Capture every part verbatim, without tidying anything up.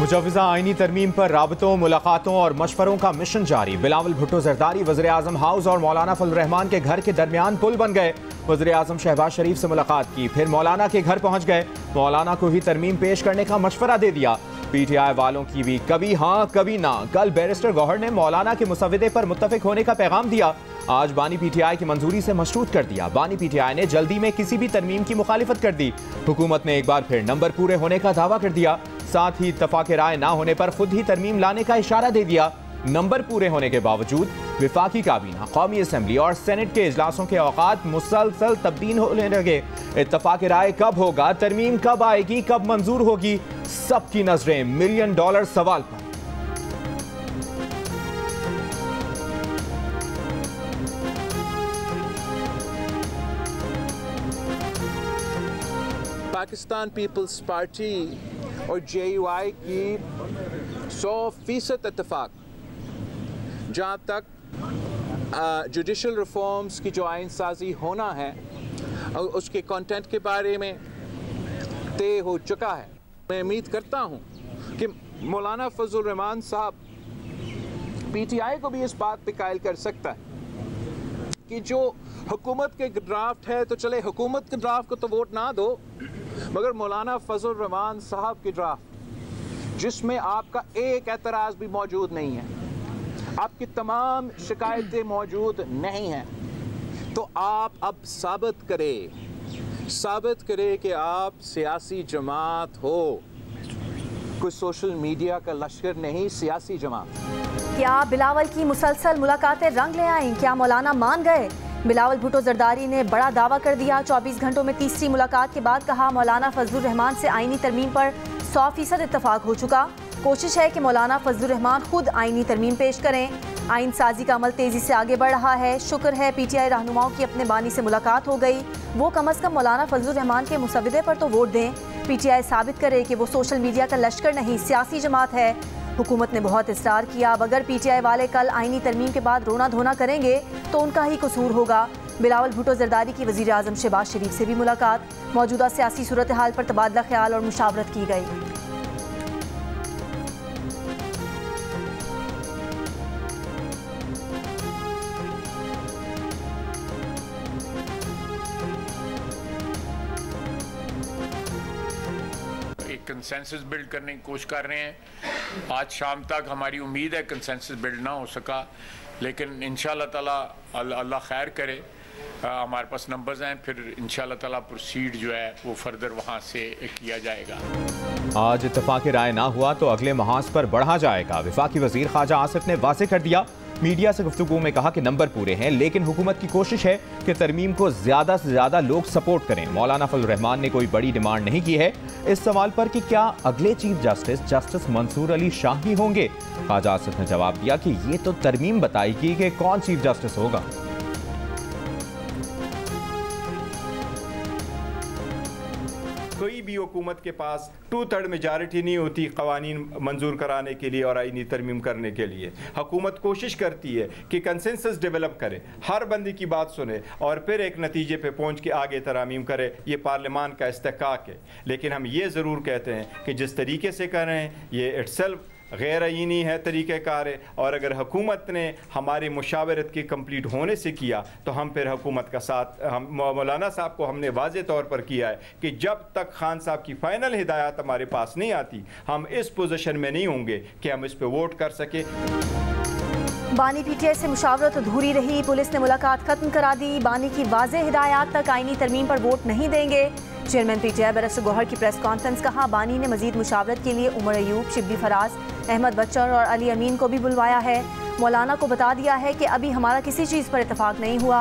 मुजाविजा आइनी तरमीम पर राबतों, मुलाकातों और मशवरों का मिशन जारी। बिलावल भुट्टो जरदारी वज़ीर आज़म हाउस और मौलाना फजलुर रहमान के घर के दरमियान पुल बन गए। वज़ीर आज़म शहबाज शरीफ से मुलाकात की, फिर मौलाना के घर पहुंच गए। मौलाना को ही तरमीम पेश करने का मशवरा दे दिया। पीटीआई वालों की भी कभी हाँ कभी ना। कल बैरिस्टर गौहर ने मौलाना के मुसवदे पर मुत्तफिक होने का पैगाम दिया। आज बानी पीटीआई की मंजूरी से मशरूत कर दिया। बानी पीटीआई ने जल्दी में किसी भी तरमीम की मुखालिफत कर दी। हुकूमत ने एक बार फिर नंबर पूरे होने का दावा कर दिया। साथ ही इत्तफाक राय ना होने पर खुद ही तरमीम लाने का इशारा दे दिया। नंबर पूरे होने के बावजूद विफाकी काबीना, कौमी असम्बली और सेनेट के इजलासों के औकात मुसलसल तब्दील होने लगे। इत्तफाक राय कब होगा, तरमीम कब आएगी, कब मंजूर होगी, सबकी नजरें मिलियन डॉलर सवाल पर। पाकिस्तान पीपल्स पार्टी और जे यू आई की सौ फीसद इतफाक, जहाँ तक जुडिशल रिफॉर्म्स की जो आइन साजी होना है और उसके कंटेंट के बारे में तय हो चुका है। मैं उम्मीद करता हूँ कि मौलाना फजलुर रहमान साहब पीटीआई को भी इस बात पर कायल कर सकता है कि जो हुकूमत के ड्राफ्ट है, तो चले हुकूमत के ड्राफ्ट को तो वोट ना दो, मगर मौलाना फजलुर रहमान साहब की ड्राफ्ट जिसमें आपका एक एतराज़ भी मौजूद नहीं है, आपकी तमाम शिकायतें मौजूद नहीं हैं, तो आप अब साबित करें साबित करें कि आप सियासी जमात हो, कोई सोशल मीडिया का लश्कर नहीं, सियासी जमात। क्या बिलावल की मुसलसल मुलाकातें रंग ले आईं? क्या मौलाना मान गए? बिलावल भुट्टो जरदारी ने बड़ा दावा कर दिया। चौबीस घंटों में तीसरी मुलाकात के बाद कहा, मौलाना फजलुर रहमान से आइनी तरमीम पर सौ फीसद इत्तफाक हो चुका। कोशिश है कि मौलाना फजलुर रहमान खुद आइनी तरमीम पेश करें। आइन साजी का अमल तेज़ी से आगे बढ़ रहा है। शुक्र है पीटीआई रहनुमाओं की अपने बानी से मुलाकात हो गई। वो कम अज़ कम मौलाना फजलुर रहमान के मुसवदे पर तो वोट दें। पीटीआई साबित करे कि वो सोशल मीडिया का लश्कर नहीं, सियासी जमात है। हुकूमत ने बहुत इसरार किया। अब अगर पीटीआई वाले कल आइनी तरमीम के बाद रोना धोना करेंगे तो उनका ही कसूर होगा। बिलावल भुट्टो जरदारी की वज़ीर आज़म शहबाज शरीफ से भी मुलाकात, मौजूदा सियासी सूरत हाल पर तबादला ख्याल और मुशावरत की गई। कंसेंसस बिल्ड करने की कोशिश कर रहे हैं। आज शाम तक हमारी उम्मीद है कंसेंसस बिल्ड ना हो सका, लेकिन इंशाल्लाह ताला अल्लाह खैर करे। आ, हमारे पास नंबर्स हैं, फिर इंशाल्लाह ताला प्रोसीड जो है वो फर्दर वहाँ से किया जाएगा। आज इत्तफाक राय ना हुआ तो अगले महाज पर बढ़ा जाएगा। वफाकी वजीर ख्वाजा आसिफ ने वाजे कर दिया। मीडिया से गुफ्तगू में कहा कि नंबर पूरे हैं, लेकिन हुकूमत की कोशिश है कि तरमीम को ज़्यादा से ज़्यादा लोग सपोर्ट करें। मौलाना फजलुर रहमान ने कोई बड़ी डिमांड नहीं की है। इस सवाल पर कि क्या अगले chief justice justice Mansoor Ali Shah ही होंगे, ख्वाजा आसिफ ने जवाब दिया कि ये तो तरमीम बताएगी कि कौन चीफ जस्टिस होगा। कोई भी हुकूमत के पास टू थर्ड मेजॉरिटी नहीं होती कवानीन मंजूर कराने के लिए और आइनी तरमीम करने के लिए। हुकूमत कोशिश करती है कि कंसेंसस डेवलप करे, हर बंदी की बात सुने और फिर एक नतीजे पे पहुंच के आगे तरमीम करे। ये पार्लियामान का इस्तेहकाक है, लेकिन हम ये ज़रूर कहते हैं कि जिस तरीके से कर रहे हैं ये इट्सेल्फ गैर आइनी है तरीक़ार है, और अगर हुकूमत ने हमारी मुशावरत के कम्प्लीट होने से किया तो हम फिर हुकूमत का साथ। हम मौलाना साहब को हमने वाज़े तौर पर किया है कि जब तक खान साहब की फ़ाइनल हिदायत हमारे पास नहीं आती हम इस पोजीशन में नहीं होंगे कि हम इस पर वोट कर सकें। बानी पीटीआई से मुशावरत अधूरी रही, पुलिस ने मुलाकात ख़त्म करा दी। बानी की वाज़े हिदायत तक आइनी तरमीम पर वोट नहीं देंगे। चेयरमैन पीटीआई बैरिस्टर गौहर की प्रेस कॉन्फ्रेंस, कहा बानी ने मजीद मुशावरत के लिए उमर अयूब, शिब्बी फराज, अहमद बच्चर और अली अमीन को भी बुलवाया है। मौलाना को बता दिया है कि अभी हमारा किसी चीज़ पर इत्तफाक नहीं हुआ।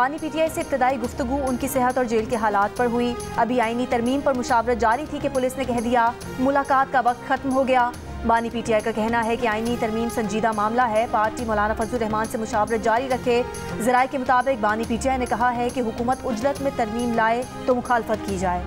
बानी पीटीआई से इब्तदाई गुफ्तगू उनकी सेहत और जेल के हालात पर हुई। अभी आइनी तरमीम पर मुशावरत जारी थी कि पुलिस ने कह दिया मुलाकात का वक्त ख़त्म हो गया। बानी पीटीआई का कहना है कि आइनी तरमीम संजीदा मामला है, पार्टी मौलाना फजलुर रहमान से मुशावरत जारी रखे। ज़राए के मुताबिक बानी पीटीआई ने कहा है कि हुकूमत उजलत में तरमीम लाए तो मुखालफत की जाए।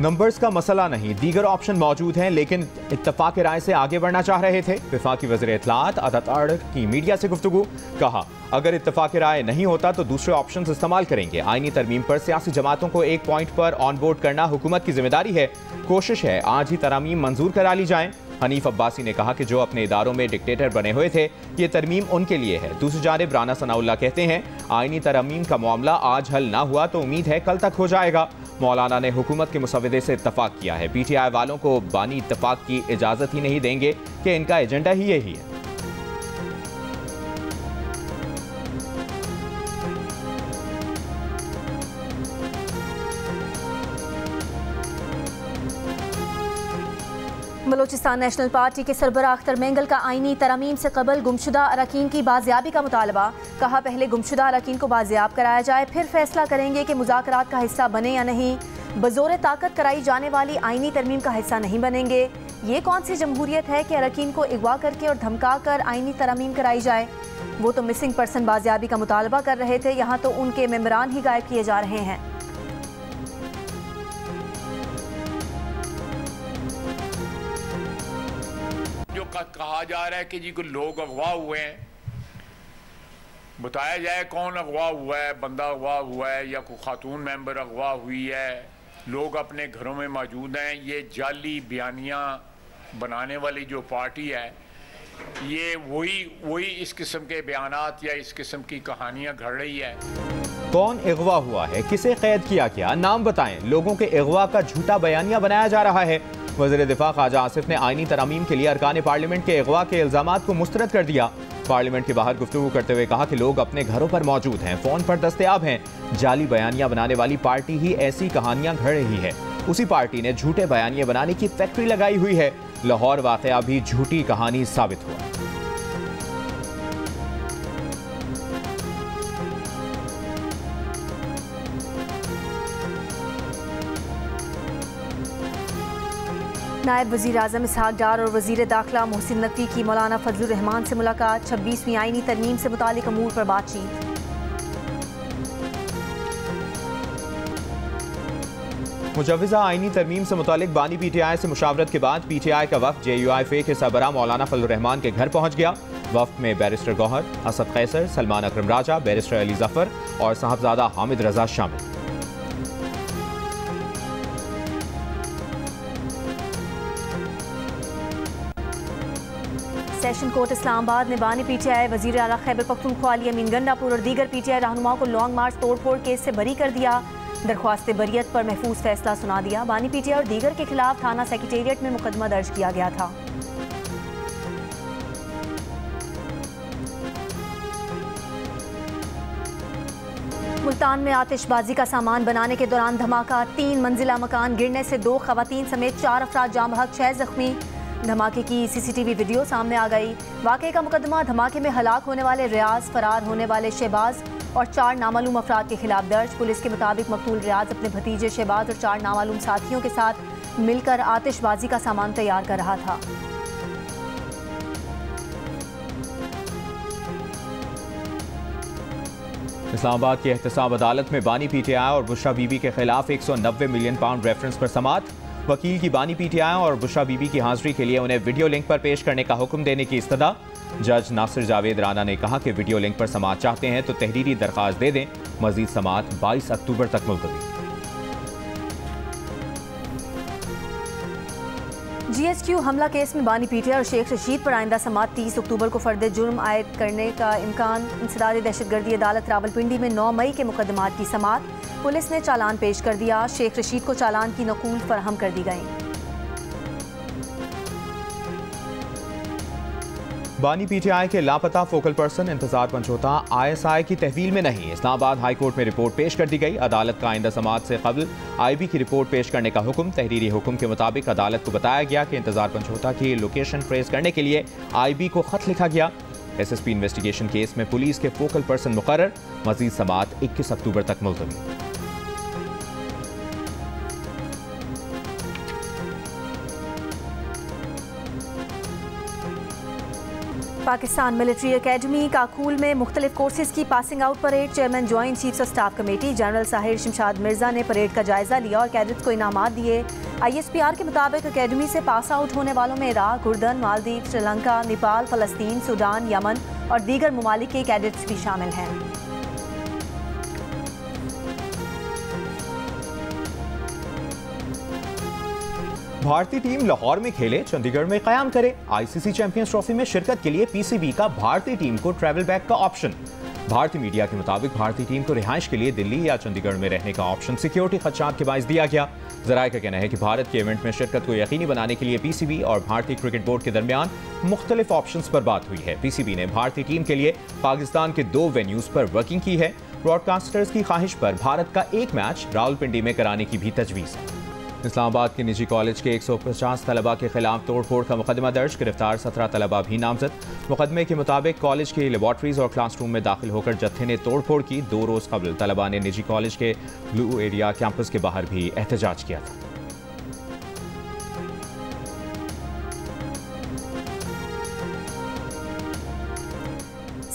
नंबर्स का मसला नहीं, दीगर ऑप्शन मौजूद हैं, लेकिन इत्तफाक राय से आगे बढ़ना चाह रहे थे। वफाकी वज़ीर इत्तलाआत आदत अड़ की मीडिया से गुफ्तगू, कहा अगर इत्तफाक राय नहीं होता तो दूसरे ऑप्शन इस्तेमाल करेंगे। आईनी तरमीम पर सियासी जमातों को एक पॉइंट पर ऑन बोर्ड करना हुकूमत की जिम्मेदारी है, कोशिश है आज ही तरमीम मंजूर करा ली जाएँ। हनीफ अब्बासी ने कहा कि जो अपने इदारों में डिक्टेटर बने हुए थे ये तरमीम उनके लिए है। दूसरी जानब राना सनाउल्ला कहते हैं आईनी तरमीम का मामला आज हल ना हुआ तो उम्मीद है कल तक हो जाएगा। मौलाना ने हुकूमत के मुसवदे से इत्तफाक किया है, पीटीआई वालों को बानी इत्तफाक की इजाज़त ही नहीं देंगे कि इनका एजेंडा ही यही है। बलोचिस्तान नेशनल पार्टी के सरबराह अख्तर मेंगल का आईनी तरमीम से कबल गुमशुदा अरकान की बाजियाबी का मुतालबा, कहा पहले गुमशुदा अरकान को बाजियाब कराया जाए फिर फैसला करेंगे कि मुज़ाकरात का हिस्सा बने या नहीं। बज़ोर ताकत कराई जाने वाली आईनी तरमीम का हिस्सा नहीं बनेंगे। ये कौन सी जमहूरियत है कि अरकान को अगवा करके और धमका कर आईनी तरमीम कराई जाए। वो तो मिसिंग पर्सन बाजियाबी का मुतालबा कर रहे थे, यहाँ तो उनके मेम्बरान ही गायब किए जा रहे हैं। कहा जा रहा है कि जी कुछ लोग अगवा हुए हैं, बताया जाए कौन अगवा हुआ है, बंदा अगवा हुआ है या कोई खातून मेंबर अगवा हुई है, लोग अपने घरों में मौजूद हैं। ये जाली बयानियाँ बनाने वाली जो पार्टी है ये वही वही इस किस्म के बयानात या इस किस्म की कहानियाँ घड़ रही है। कौन अगवा हुआ है, किसे कैद किया गया, नाम बताएं। लोगों के अगवा का झूठा बयानिया बनाया जा रहा है। वज़ीर दिफा ख्वाजा आसिफ ने आईनी तरमीम के लिए अरकान पार्लियामेंट के अगवा के इल्जाम को मुस्तरद कर दिया। पार्लियामेंट के बाहर गुफ्तगू करते हुए कहा कि लोग अपने घरों पर मौजूद हैं, फ़ोन पर दस्तयाब हैं। जाली बयानियाँ बनाने वाली पार्टी ही ऐसी कहानियाँ घड़ रही है। उसी पार्टी ने झूठे बयानिया बनाने की फैक्ट्री लगाई हुई है। लाहौर वाक़या भी झूठी कहानी साबित हुआ। नायब वज़ीर आज़म इसहाक डार और वज़ीर दाखिला मोहसिन नकवी की मौलाना फजलुर रहमान से मुलाकात, छब्बीसवीं आईनी तरमीम से मुतालिक अमूर पर बातचीत। मुजवजा आईनी तरमीम से मुतालिक बानी पीटीआई से मुशावरत के बाद पीटीआई का वफ़द जेयूआई के सरबराह मौलाना फजलुर रहमान के घर पहुँच गया। वफ़द में बैरिस्टर गौहर, असद कैसर, सलमान अकरम राजा, बैरिस्टर अली ज़फ़र और साहबज़ादा हामिद रजा शामिल। सेशन कोर्ट इस्लामाबाद ने बानी पीटीआई वज़ीर आला खैबर पख्तूनख्वा अली अमीन गंडापुर और दीगर पीटीआई रहनुमाओं को लॉन्ग मार्च तोड़फोड़ केस से बरी कर दिया। दरख्वास्त बरियत पर महफूज फैसला सुना दिया। बानी पीटीआई और दीगर के खिलाफ थाना सेक्रेटेरिएट में मुकदमा दर्ज किया गया था। मुल्तान में आतिशबाजी का सामान बनाने के दौरान धमाका, तीन मंजिला मकान गिरने से दो खवातीन समेत चार अफराद जाम बहक, छह जख्मी। धमाके की सीसीटीवी वीडियो सामने आ गई। वाकये का मुकदमा धमाके में हलाक होने वाले रियाज, फरार होने वाले शहबाज और चार नामालूम अफराद के खिलाफ दर्ज। पुलिस के मुताबिक मकतूल रियाज अपने भतीजे शहबाज और चार नामालूम साथियों के साथ मिलकर आतिशबाजी का सामान तैयार कर रहा था। इस्लामाबाद की एहतसाब अदालत में बानी पीटीआई और बुशरा बीबी के खिलाफ एक सौ नब्बे मिलियन पाउंड रेफरेंस पर समात। वकील की बानी पीटीआई और बुशरा बीबी की हाजिरी के लिए उन्हें वीडियो लिंक पर पेश करने का हुक्म देने की इस्तदा। जज नासिर जावेद राना ने कहा कि वीडियो लिंक पर समाअत चाहते हैं तो तहरीरी दरख्वास्त दे दें। मजीद समाअत बाईस अक्टूबर तक मुल्तवी। जीएसक्यू हमला केस में बानी पीटीआई और शेख रशीद पर आइंदा समाअत तीस अक्टूबर को फर्द जुर्म आयद करने का इम्कान। इंसदाद दहशतगर्दी अदालत रावलपिंडी में नौ मई के मुकदमात की समाअत, पुलिस ने चालान पेश कर दिया। शेख रशीद को चालान की नकूल फराहम कर दी गई। बानी पीटीआई के लापता फोकल पर्सन इंतजार पंचोता आईएसआई की तहवील में नहीं, इस्लामाबाद हाई कोर्ट में रिपोर्ट पेश कर दी गई। अदालत का आइंदा समाअत से कबल आईबी की रिपोर्ट पेश करने का हुक्म। तहरीरी हुक्म के मुताबिक अदालत को बताया गया कि इंतजार पंचोता की लोकेशन ट्रेस करने के लिए आईबी को खत लिखा गया। एसएसपी इन्वेस्टिगेशन केस में पुलिस के फोकल पर्सन मुकर्रर, मजीद समाअत इक्कीस अक्टूबर तक मुलतवी। पाकिस्तान मिलिट्री एकेडमी काकूल में मुख्तलिफ कोर्सेज की passing out parade. Chairman joint chiefs of staff committee general Sahir Shamshad Mirza ने परेड का जायजा लिया और कैडेट्स को इनामात दिए। आई एस पी आर के मुताबिक एकेडमी से पास आउट होने वालों में इराक, उर्दन, मालदीव, श्रीलंका, नेपाल, फलस्तीन, सूडान, यमन और दीगर ममालिक के कैडेट्स भी शामिल हैं। भारतीय टीम लाहौर में खेले, चंडीगढ़ में कयाम करे। आई सी सी चैंपियंस ट्रॉफी में शिरकत के लिए पी सी बी का भारतीय टीम को ट्रैवल बैक का ऑप्शन। भारतीय मीडिया के मुताबिक भारतीय टीम को रिहाइश के लिए दिल्ली या चंडीगढ़ में रहने का ऑप्शन सिक्योरिटी खदशात के बायस दिया गया। जराए का कहना है कि भारत के इवेंट में शिरकत को यकीनी बनाने के लिए पी सी बी और भारतीय क्रिकेट बोर्ड के दरमियान मुख्तलिफ ऑप्शंस पर बात हुई है। पी सी बी ने भारतीय टीम के लिए पाकिस्तान के दो वेन्यूज पर वर्किंग की है। ब्रॉडकास्टर्स की ख्वाहिश पर भारत का एक मैच रावलपिंडी में कराने की भी तजवीज़ है। इस्लामाबाद के निजी कॉलेज के एक सौ पचास तलबा के खिलाफ तोड़फोड़ का मुकदमा दर्ज, गिरफ्तार सत्रह तलबा भी नामजद। मुकदमे के मुताबिक कॉलेज के लेबॉर्ट्रीज और क्लासरूम में दाखिल होकर जत्थे ने तोड़फोड़ की। दो रोज़ कबल तलबा ने निजी कॉलेज के ब्लू एरिया कैंपस के बाहर भी एहतजाज किया था।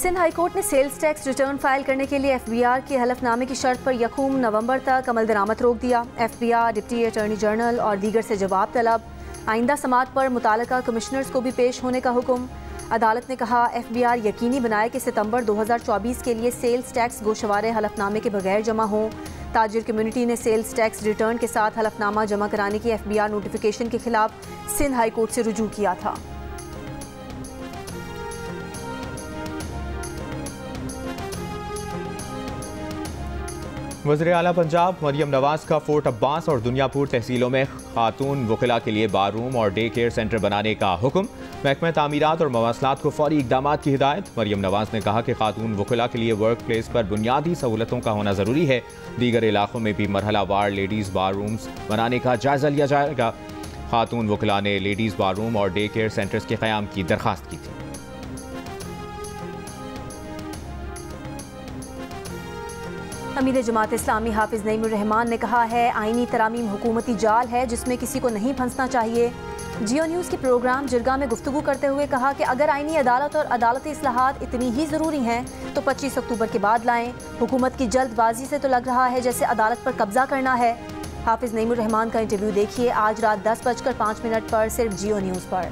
सिंध हाईकोर्ट ने सेल्स टैक्स रिटर्न फाइल करने के लिए एफ बी आर के हलफनामे की शर्त पर यकूम नवंबर तक अमल दरामद रोक दिया। F B R, deputy attorney general और दीगर से जवाब तलब। आइंदा समात पर मुतालका कमिश्नर्स को भी पेश होने का हुक्म। अदालत ने कहा एफ बी आर यकीनी बनाए कि सितंबर दो हज़ार चौबीस के लिए सेल्स टैक्स गोशवारे हलफनामे के बगैर जमा हों। ताजिर कम्यूनिटी ने सेल्स टैक्स रिटर्न के साथ हलफनामा जमा कराने की एफ बी आर नोटिफिकेशन के खिलाफ सिंध हाईकोर्ट से रुजू किया था। वज़ीर आला पंजाब मरियम नवाज़ का फोर्ट अब्बास और दुनियापुर तहसीलों में खातून वकिला के लिए बारूम और डे केयर सेंटर बनाने का हुक्म। महकमा तामीरात और मवासलात को फौरी इकदामात की हिदायत। मरियम नवाज़ ने कहा कि खातून वकिला के लिए वर्क प्लेस पर बुनियादी सहूलतों का होना ज़रूरी है। दीगर इलाकों में भी मरहलावार लेडीज़ बारूम्स बनाने का जायज़ा लिया जाएगा। खातून वकिला ने लेडीज़ बारूम और डे केयर सेंटर्स के क़याम की दरख्वास्त की थी। अमीर जमात इस्लामी हाफिज नईमुर रहमान ने कहा है आईनी तरामीम हुकूमती जाल है जिसमें किसी को नहीं फंसना चाहिए। जियो न्यूज़ के प्रोग्राम जिरगा में गुफ्तगू करते हुए कहा कि अगर आईनी अदालत और अदालती इस्लाहात इतनी ही ज़रूरी हैं तो पच्चीस अक्टूबर के बाद लाएं। हुकूमत की जल्दबाजी से तो लग रहा है जैसे अदालत पर कब्जा करना है। हाफिज नईमुर रहमान का इंटरव्यू देखिए आज रात दस बजकर पाँच मिनट पर सिर्फ जियो न्यूज़ पर।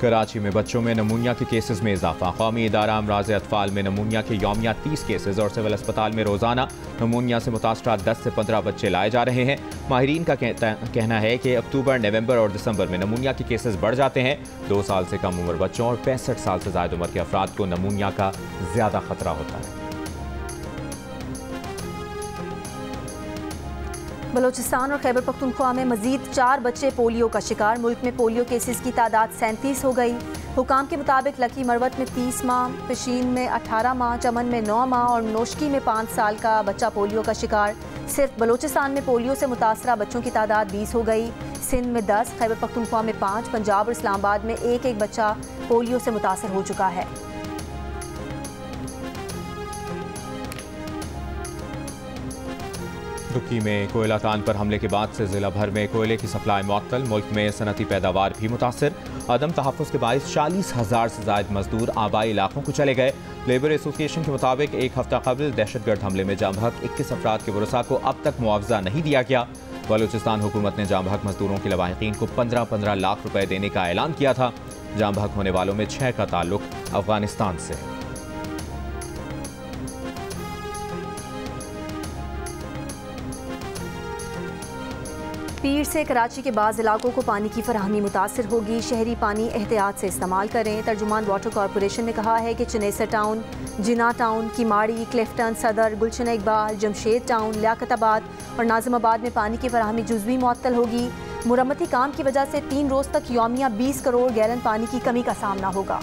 कराची में बच्चों में नमूनिया के केसेस में इजाफा। कौमी इदारा अमराज अतफाल में नमूनिया के यौमिया तीस केसेस और सिविल अस्पताल में रोज़ाना नमूनिया से मुतासरा दस से पंद्रह बच्चे लाए जा रहे हैं। माहिरीन का कहना है कि अक्टूबर, नवंबर और दिसंबर में नमूनिया के केसेस बढ़ जाते हैं। दो साल से कम उम्र बच्चों और पैंसठ साल से ज़ायद उम्र के अफराद को नमूनिया का ज़्यादा खतरा होता है। बलोचिस्तान और खैबर पख्तूनख्वा में मजीद चार बच्चे पोलियो का शिकार। मुल्क में पोलियो केसेस की तादाद सैंतीस हो गई। हुकाम के मुताबिक लकी मरवत में तीस माह, पेशीन में अठारह माह, चमन में नौ माह और नोशकी में पाँच साल का बच्चा पोलियो का शिकार। सिर्फ बलोचिस्तान में पोलियो से मुतासरा बच्चों की तादाद बीस हो गई। सिंध में दस, खैबर पख्तूनख्वा में पाँच, पंजाब और इस्लामाबाद में एक एक बच्चा पोलियो से मुतासर हो चुका है। तुर्की में कोयला खान पर हमले के बाद से ज़िला भर में कोयले की सप्लाई मुअत्तल। मुल्क में सनती पैदावार भी मुतासर। अदम तहफ़्फ़ुज़ के बायस चालीस हज़ार से ज़ायद मजदूर आबाई इलाकों को चले गए। लेबर एसोसिएशन के मुताबिक एक हफ्ता कबल दहशतगर्द हमले में जाम हक इक्कीस अफराद के वरसा को अब तक मुआवजा नहीं दिया गया। बलूचिस्तान हुकूमत ने जाम हक मजदूरों के लवाहिकीन को पंद्रह पंद्रह लाख रुपये देने का ऐलान किया था। जाम हक होने वालों में छः का ताल्लुक अफगानिस्तान से है। पीर से कराची के बाद इलाकों को पानी की फराहमी मुतासर होगी। शहरी पानी एहतियात से इस्तेमाल करें। तर्जुमान वाटर कॉरपोरेशन ने कहा है कि Chanesar town, Jinnah town, Kemari, Clifton, Saddar, Gulshan Iqbal, Jamshed town, Liaquatabad और नाज़िमाबाद में पानी की फराहमी जुज़वी मुअत्तल होगी। मरम्मती काम की वजह से तीन रोज़ तक यौमिया बीस करोड़ गैलन पानी की कमी का सामना होगा।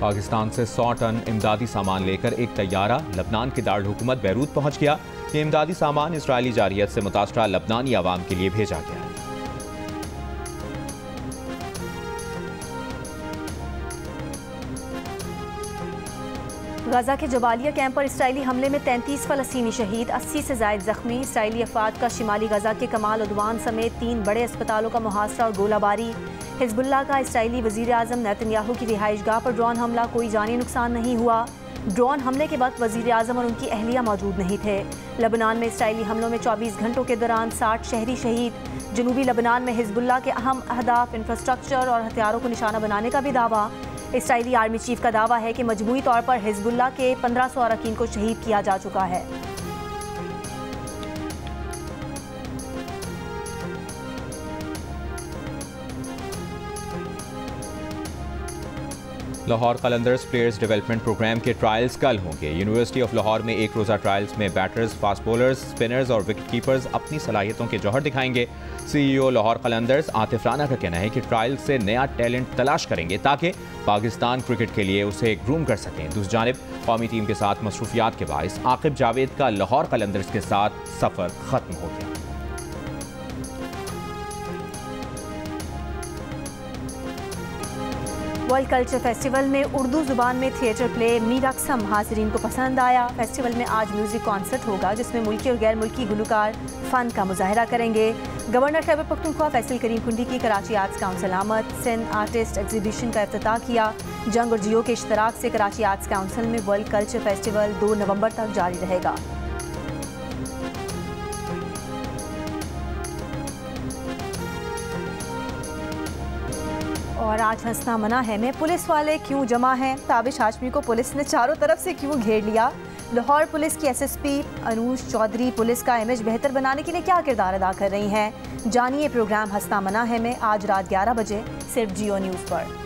पाकिस्तान से सौ टन इमदादी सामान लेकर एक तैयारा लबनान की दारुलहुकूमत बैरूत पहुँच गया। ये इमदादी सामान इसराइली जारियत से मुतासरा लबनानी आवाम के लिए भेजा गया है। गजा के जबालिया कैंप पर इसराइली हमले में तैंतीस फलस्तीनी शहीद, अस्सी से जायद जख्मी। इसराइली अफवाद का शिमाली गजा के कमाल उद्वान समेत तीन बड़े अस्पतालों का मुहासरा और गोलाबारी। हिजबुल्लाह का इसराइली वजीर आज़म नेतन्याहू की रिहाइशगाह पर ड्रोन हमला, कोई जानी नुकसान नहीं हुआ। ड्रोन हमले के बाद वजीर आज़म और उनकी अहलिया मौजूद नहीं थे। लबनान में इसराइली हमलों में चौबीस घंटों के दौरान साठ शहरी शहीद। जनूबी लबनान में हिजबुल्लाह के अहम अहदाफ, इंफ्रास्ट्रक्चर और हथियारों को निशाना बनाने का भी दावा। इसराइली आर्मी चीफ का दावा है कि मजमूई तौर पर हिजबुल्लाह के पंद्रह सौ अरकान को शहीद किया जा चुका है। Lahore Qalandars players development programme के ट्रायल्स कल होंगे। यूनिवर्सिटी ऑफ लाहौर में एक रोज़ा ट्रायल्स में बैटर्स, फास्ट बॉलर्स, स्पिनर्स और विकेट कीपर्स अपनी सलाहियतों के जौहर दिखाएंगे। सीईओ लाहौर कलंदर्स आतिफ राना का कहना है कि ट्रायल्स से नया टैलेंट तलाश करेंगे ताकि पाकिस्तान क्रिकेट के लिए उसे ग्रूम कर सकें। दूसरी जानब कौमी टीम के साथ मसरूफियात के बायस आक़िब जावेद का लाहौर कलंदर्स के साथ सफ़र ख़त्म हो गया। वर्ल्ड कल्चर फेस्टिवल में उर्दू ज़ुबान में थिएटर प्ले मीराक्सम हाजरीन को पसंद आया। फेस्टिवल में आज म्यूज़िक कॉन्सर्ट होगा जिसमें मुल्की और गैर मुल्की गुलकार फ़न का मुजाहरा करेंगे। गवर्नर खैबर पख्तूनख्वा फैसल करीम कुंडी की कराची आर्ट्स काउंसिल आमद, सिंध आर्टिस्ट एग्जीबिशन का अफ्ताह किया। जंग और जियो के इश्तराक से कराची आर्ट्स काउंसिल में वर्ल्ड कल्चर फेस्टिवल दो नवंबर तक जारी रहेगा। और आज हंसना मना है में पुलिस वाले क्यों जमा हैं, ताबिश हाशमी को पुलिस ने चारों तरफ से क्यों घेर लिया। लाहौर पुलिस की एसएसपी अनूज चौधरी पुलिस का इमेज बेहतर बनाने के लिए क्या किरदार अदा कर रही हैं, जानिए प्रोग्राम हंसना मना है में आज रात ग्यारह बजे सिर्फ जियो न्यूज़ पर।